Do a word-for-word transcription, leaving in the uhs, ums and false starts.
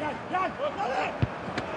Jan, Jan, allez!